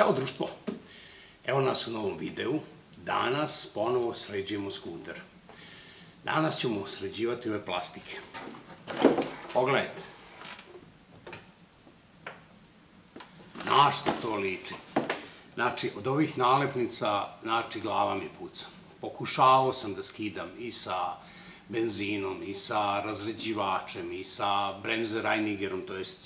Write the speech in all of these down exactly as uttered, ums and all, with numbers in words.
Ćao društvo! Evo nas u novom videu. Danas ponovo sređujemo skuter. Danas ćemo sređivati ove plastike. Pogledajte. Na što to liči? Znači, od ovih nalepnica, znači, glava mi puca. Pokušavao sam da skidam i sa benzinom, i sa razređivačem, i sa bremze Reinigerom, to jest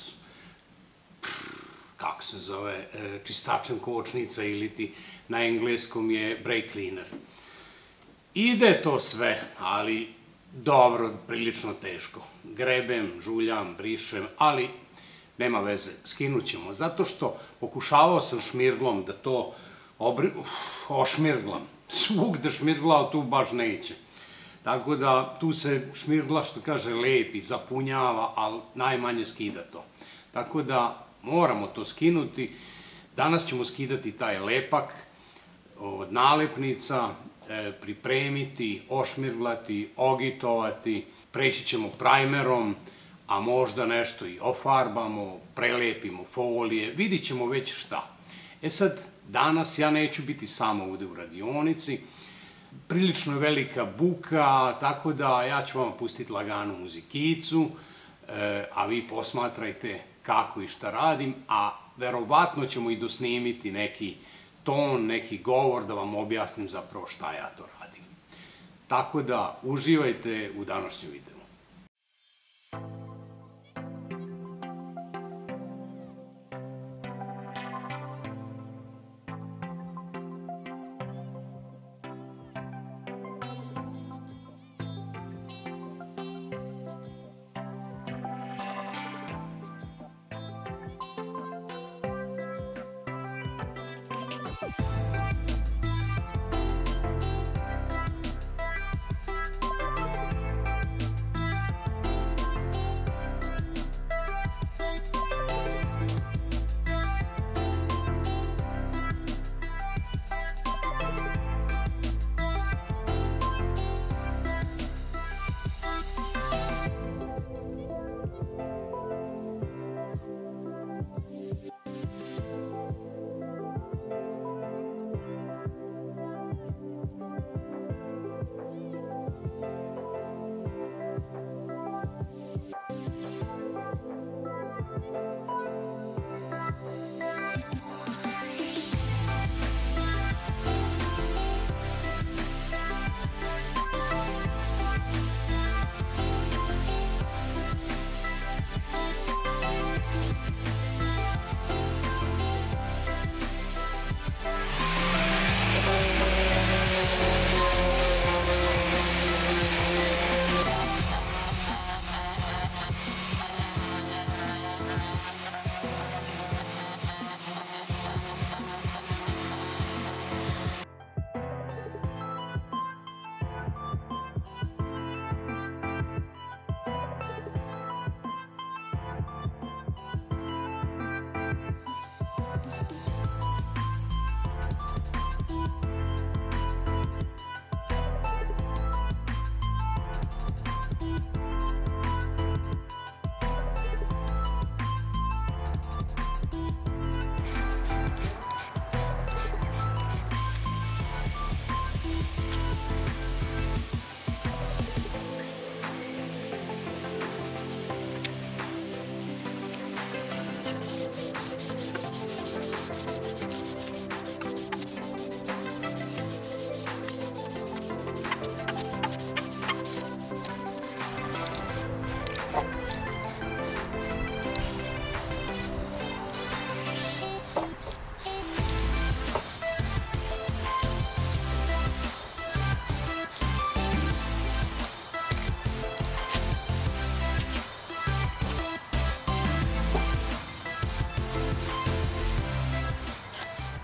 kako se zove, čistačem kočnica ili ti na engleskom je brake cleaner. Ide to sve, ali dobro, prilično teško. Grebem, žuljam, brišem, ali nema veze, skinut ćemo. Zato što pokušavao sam šmirglom da to ošmirglam. Svuk da šmirglao tu baš neće. Tako da tu se šmirgla, što kaže, lepi, zapunjava, ali najmanje skida to. Tako da moramo to skinuti. Danas ćemo skidati taj lepak od nalepnica, pripremiti, ošmirglati, ogitovati, preći ćemo primerom, a možda nešto i ofarbamo, prelepimo folije, vidit ćemo već šta. E sad, danas ja neću biti samo ovde u radionici, prilično je velika buka, tako da ja ću vam pustiti laganu muzikicu, a vi posmatrajte kako i šta radim, a verovatno ćemo i dosnimiti neki ton, neki govor da vam objasnim zapravo šta ja to radim. Tako da uživajte u današnjem videu.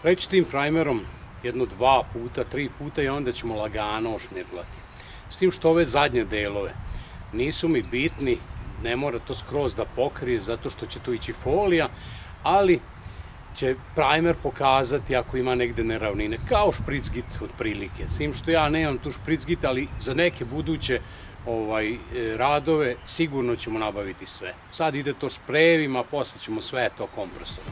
Preći tim primerom jedno dva puta, tri puta i onda ćemo lagano ošmirglati. S tim što ove zadnje delove nisu mi bitni, ne mora to skroz da pokrije zato što će tu ići folija, ali će primer pokazati ako ima negde neravnine, kao špricgit otprilike. S tim što ja nemam tu špricgit, ali za neke buduće ovaj, radove sigurno ćemo nabaviti sve. Sad ide to sprejevima, posle ćemo sve to kompresorima.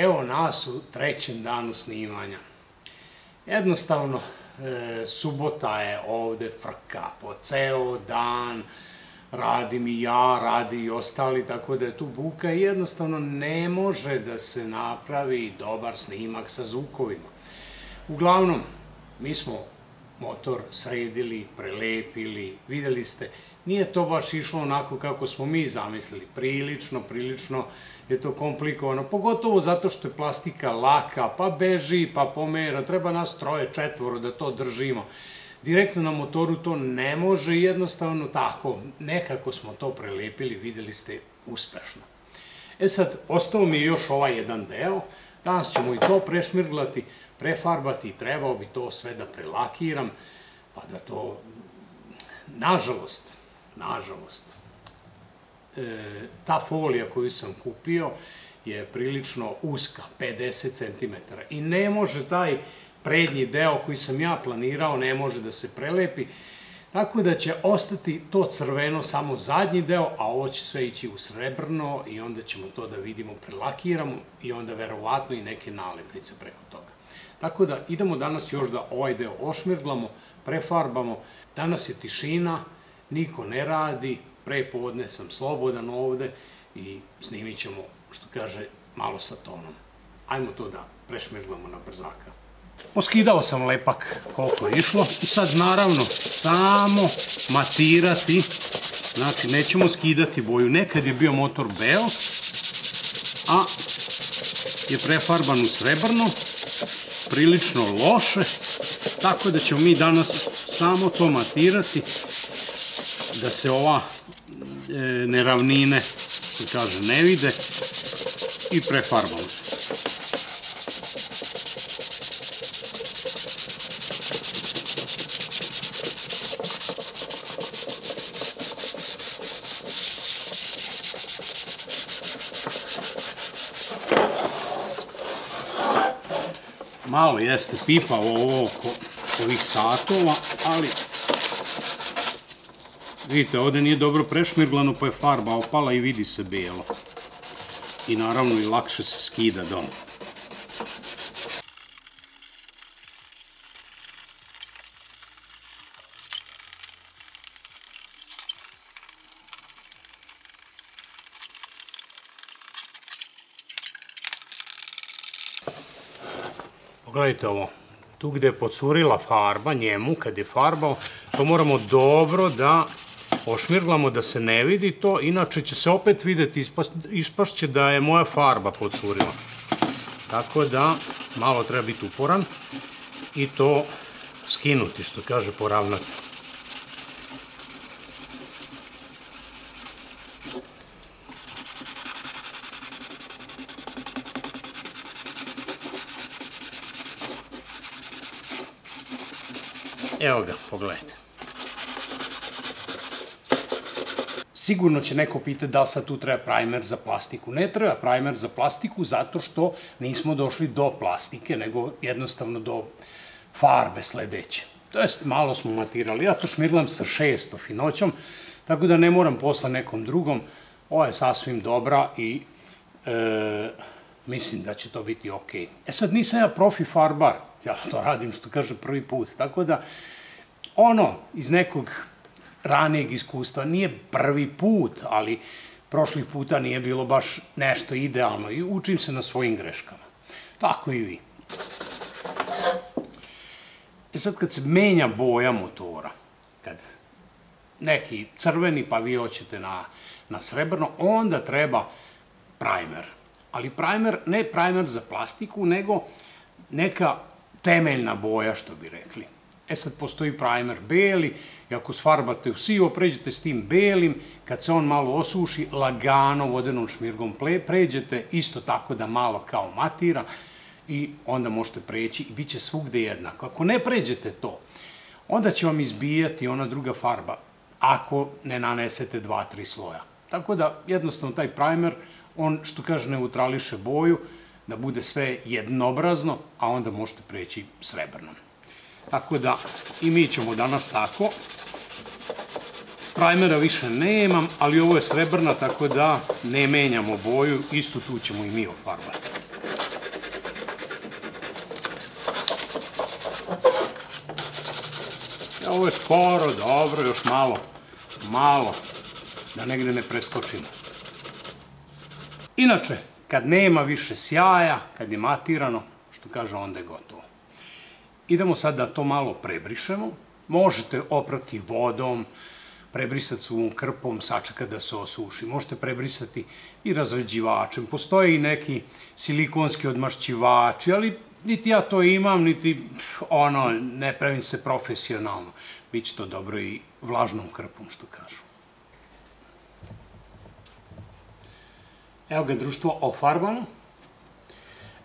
Evo nas u trećem danu snimanja. Jednostavno, e, subota je ovde frka po ceo dan, radim i ja, radi i ostali, tako da je tu buka i jednostavno ne može da se napravi dobar snimak sa zvukovima. Uglavnom, mi smo motor sredili, prelepili, videli ste, nije to baš išlo onako kako smo mi zamislili, prilično, prilično je to komplikovano, pogotovo zato što je plastika laka, pa beži, pa pomera, treba nas troje, četvoro da to držimo. Direktno na motoru to ne može i jednostavno tako, nekako smo to prelepili, videli ste, uspešno. E sad, ostao mi je još ovaj jedan deo, danas ćemo i to prešmirglati, prefarbati, trebao bi to sve da prelakiram, pa da to, nažalost, nažalost, ta folija koju sam kupio je prilično uska, pedeset centimetara, i ne može taj prednji deo koji sam ja planirao, ne može da se prelepi, tako da će ostati to crveno samo zadnji deo, a ovo će sve ići u srebrno i onda ćemo to da vidimo, prelakiramo i onda verovatno i neke nalepnice preko toga. Tako da idemo danas još da ovaj deo ošmirglamo, prefarbamo. Danas je tišina, niko ne radi, prepodne sam slobodan ovde i snimit ćemo, što kaže, malo sa tonom. Ajmo to da prešmirglamo na brzaka. Poskidao sam lepak koliko je išlo i sad naravno samo matirati, znači nećemo skidati boju. Nekad je bio motor beo, a je prefarban u srebrno, prilično loše, tako da ćemo mi danas samo to matirati da se ova e, neravnine, što kaže, ne vide i prefarbamo. Malo jeste pipao ovo oko ovih satova, ali vidite, ovde nije dobro prešmirglano, pa je farba opala i vidi se bijelo. I naravno i lakše se skida doma. Pogledajte ovo, tu gde je pocurila farba njemu kad je farbao, to moramo dobro da ošmirglamo da se ne vidi to, inače će se opet videti, ispašće da je moja farba pocurila. Tako da malo treba biti uporan i to skinuti, što kaže, poravnati. Evo ga, pogledajte. Sigurno će neko pitati da li sad tu treba primer za plastiku. Ne treba primer za plastiku zato što nismo došli do plastike, nego jednostavno do farbe sledeće. To jest, malo smo matirali. Ja to šmirglam sa šestom finoćom, tako da ne moram posla nekom drugom. Ovo je sasvim dobra i e, mislim da će to biti ok. E sad, nisam ja profi farbar. Ja to radim, što kaže, prvi put. Tako da, ono, iz nekog ranijeg iskustva, nije prvi put, ali prošlih puta nije bilo baš nešto idealno i učim se na svojim greškama. Tako i vi. E sad, kad se menja boja motora, kad neki crveni pa vi hoćete na, na srebrno, onda treba primer. Ali primer, ne primer za plastiku, nego neka temeljna boja, što bi rekli. E sad, postoji primer beli, i ako sfarbate u sivo, pređete s tim belim, kad se on malo osuši, lagano vodenom šmirgom pređete, isto tako da malo kao matira, i onda možete preći i bit će svugde jednako. Ako ne pređete to, onda će vam izbijati ona druga farba, ako ne nanesete dva, tri sloja. Tako da, jednostavno, taj primer, on, što kaže, neutrališe boju, da bude sve jednobrazno, a onda možete preći srebrnom. Tako da, i mi ćemo danas tako. Primera više nemam, ali ovo je srebrna, tako da ne menjamo boju, isto tu ćemo i mi ofarbati. Ovo je skoro, dobro, još malo, malo, da negde ne preskočimo. Inače, kad nema više sjaja, kad je matirano, što kaže, onda je gotovo. Idemo sad da to malo prebrišemo. Možete oprati vodom, prebrisati suvom krpom, sačekati da se osuši. Možete prebrisati i razređivačem. Postoje i neki silikonski odmašćivači, ali niti ja to imam, niti ono, ne pravim se profesionalno. Biće to dobro i vlažnom krpom, što kažu. Evo ga, društvo, ofarbano.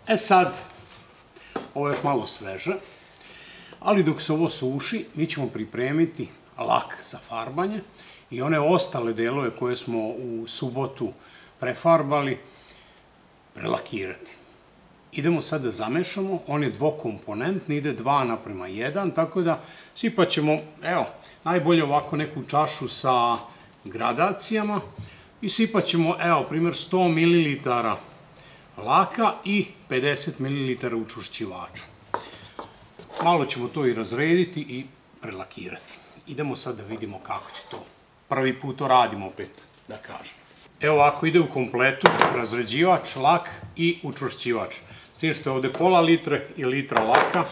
E sad, ovo je još malo sveže, ali dok se ovo suši, mi ćemo pripremiti lak za farbanje i one ostale delove koje smo u subotu prefarbali, prelakirati. Idemo sad da zamešamo, on je dvokomponentni, ide dva naprema jedan, tako da sipat ćemo, evo, najbolje ovako neku čašu sa gradacijama i sipat ćemo, evo, primjer sto mililitara laka i pedeset mililitara učvršćivača. Malo ćemo to i razrediti i prelakirati. Idemo sad da vidimo kako će to. Prvi put to radimo opet, da kažem. Evo ovako ide u kompletu razređivač, lak i učvršćivač. S tim što je ovde pola litre i litra laka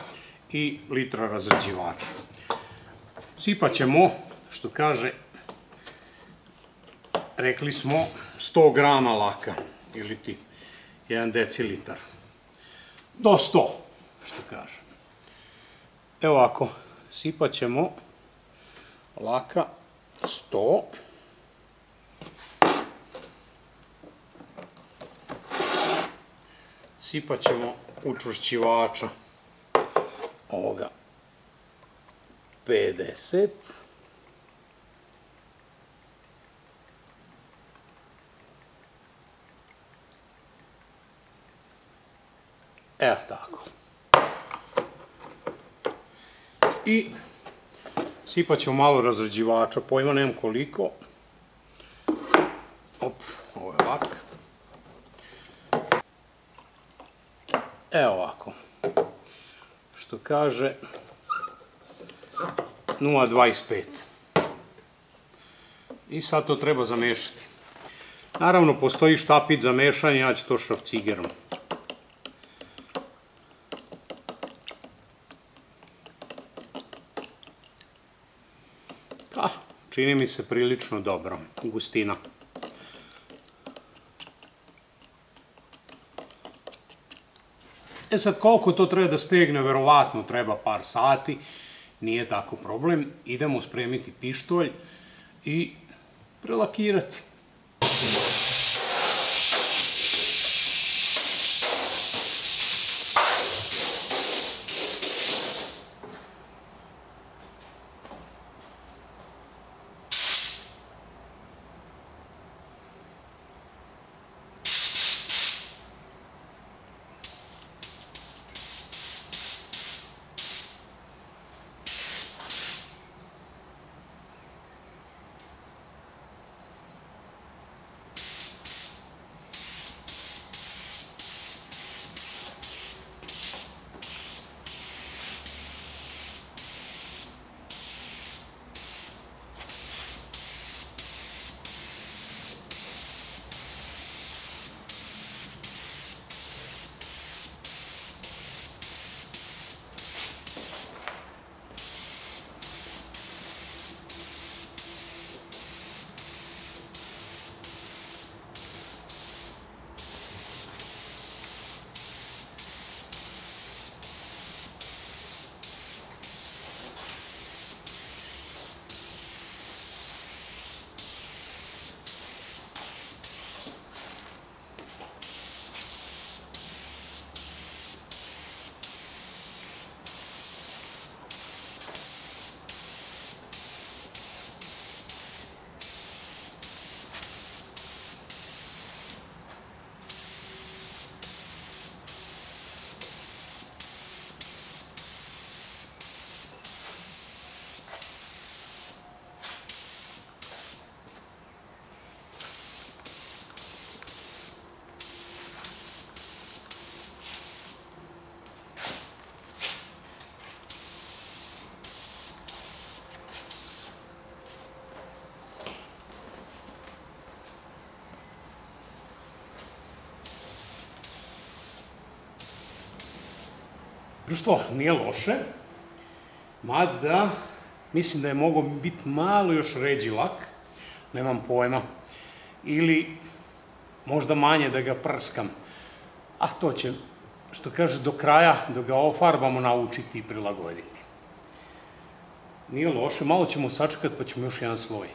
i litra razređivača. Sipat ćemo, što kaže, rekli smo sto grama laka ili ti jedan decilitar. Do sto, što kaže. Evo ovako, sipat ćemo laka sto. Sipat ćemo učvršćivača ovoga pedeset. Evo tako. I sipat ćemo malo razređivača, pojma nemam koliko. Op, ovo je lak. Evo ovako. Što kaže nula zarez dvadeset pet. I sad to treba zamešati. Naravno, postoji štapić za mešanje, ja ću to šrafcigerom. Čini mi se prilično dobro, gustina. E sad, koliko to treba da stegne, verovatno treba par sati, nije tako problem. Idemo spremiti pištolj i prelakirati. Društvo nije loše, mada mislim da je mogao biti malo još ređi lak, nemam pojma, ili možda manje da ga prskam, a to će, što kaže, do kraja, da ga ofarbamo, naučiti i prilagoditi. Nije loše, malo ćemo sačekati pa ćemo još jedan sloj.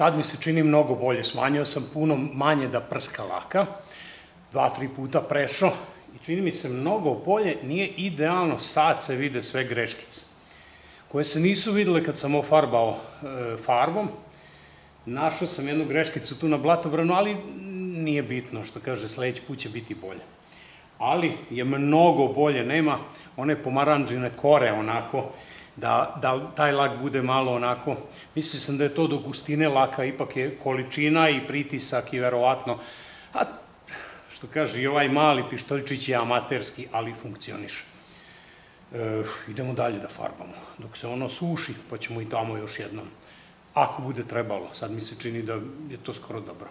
Sad mi se čini mnogo bolje, smanjio sam puno manje da prska laka, dva, tri puta prešao i čini mi se mnogo bolje, nije idealno, sad se vide sve greškice, koje se nisu videle kad sam ofarbao farbom. Našao sam jednu greškicu tu na blatobranu, ali nije bitno, što kaže, sledeći put će biti bolje. Ali je mnogo bolje, nema one pomaranđine kore onako, da, da taj lak bude malo onako, mislio sam da je to do gustine laka, ipak je količina i pritisak i verovatno, a što kaže, i ovaj mali pištoljčić je amaterski, ali funkcioniše. E, idemo dalje da farbamo, dok se ono suši, pa ćemo i tamo još jednom, ako bude trebalo, sad mi se čini da je to skoro dobro.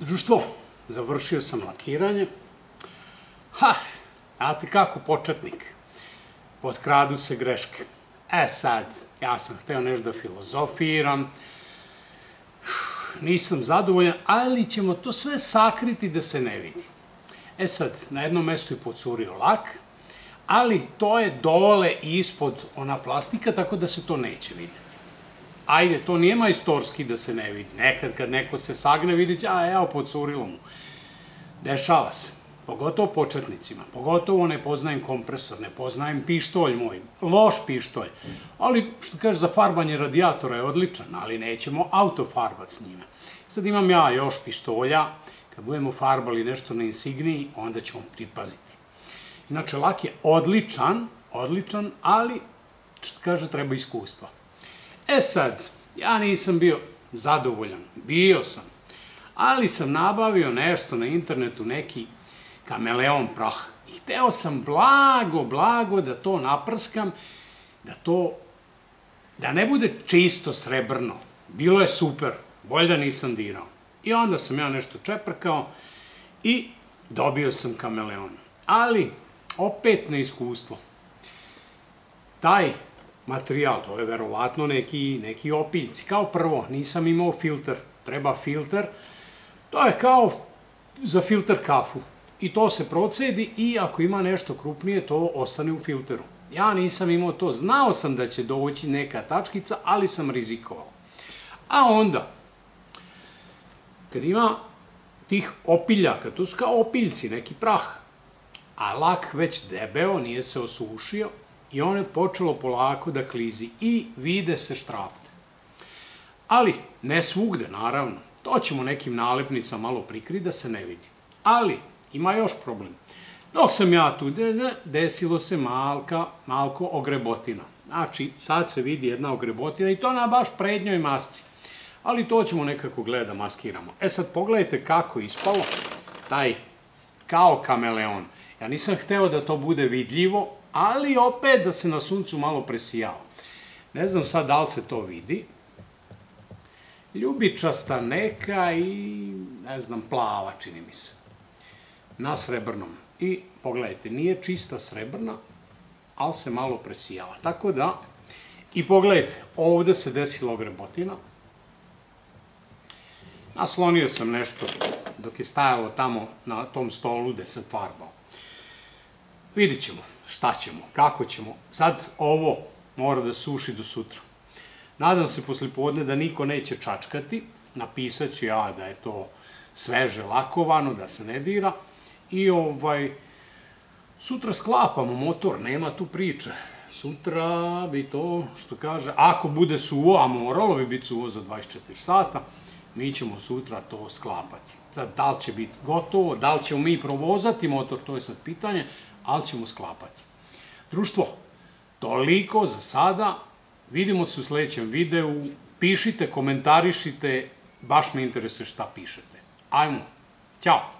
Društvo, završio sam lakiranje. Ha, znate kako početnik, potkradu se greške. E sad, ja sam hteo nešto da filozofiram, nisam zadovoljan, ali ćemo to sve sakriti da se ne vidi. E sad, na jednom mestu je pocurio lak, ali to je dole i ispod ona plastika, tako da se to neće vidjeti. Ajde, to nije majstorski da se ne vidi. Nekad kad neko se sagne, vidit će, a evo, pocurilo mu. Dešava se. Pogotovo početnicima. Pogotovo ne poznajem kompresor, ne poznajem pištolj moj. Loš pištolj. Ali, što kaže, za farbanje radijatora je odličan, ali nećemo autofarbat s njime. Sad imam ja još pištolja. Kad budemo farbali nešto na Insigniji, onda ćemo pripaziti. Inače, lak je odličan, odličan, ali, što kaže, treba iskustva. E sad, ja nisam bio zadovoljan, bio sam, ali sam nabavio nešto na internetu, neki kameleon prah. I hteo sam blago, blago da to naprskam, da to, da ne bude čisto srebrno. Bilo je super, bolje da nisam dirao. I onda sam ja nešto čeprkao i dobio sam kameleon. Ali, opet neiskustvo. Taj materijal, to je verovatno neki opiljci. Kao prvo, nisam imao filter, treba filter, to je kao za filter kafu. I to se procedi i ako ima nešto krupnije, to ostane u filteru. Ja nisam imao to, znao sam da će doći neka tačkica, ali sam rizikovao. A onda, kad ima tih opiljaka, to su kao opiljci, neki prah, a lak već debeo, nije se osušio, i ono je počelo polako da klizi i vide se štrafte. Ali, ne svugde, naravno. To ćemo nekim nalepnicama malo prikriti da se ne vidi. Ali, ima još problem. Dok sam ja tu, desilo se malko ogrebotina. Znači, sad se vidi jedna ogrebotina i to na baš prednjoj masci. Ali to ćemo nekako gledati da maskiramo. E sad, pogledajte kako ispalo taj kao kameleon. Ja nisam hteo da to bude vidljivo, ali opet da se na suncu malo presijao. Ne znam sad da li se to vidi. ljubičasta neka i, ne znam, plava, čini mi se, na srebrnom. I pogledajte, nije čista srebrna, ali se malo presijava. Tako da, i pogledajte, ovde se desila ogrebotina. Naslonio sam nešto dok je stajalo tamo na tom stolu gde sam farbao. Vidit ćemo šta ćemo, kako ćemo. Sad ovo mora da suši do sutra. Nadam se posle podne da niko neće čačkati. Napisat ću ja da je to sveže lakovano, da se ne dira. I ovaj, sutra sklapamo motor, nema tu priče. Sutra bi to, što kaže, ako bude suvo, a moralo bi biti suvo za dvadeset četiri sata, mi ćemo sutra to sklapati. Sad, da li će biti gotovo, da li ćemo mi provozati motor, to je sad pitanje, ali ćemo sklapati. Društvo, toliko za sada. Vidimo se u sledećem videu. Pišite, komentarišite, baš me interesuje šta pišete. Ajmo, ćao!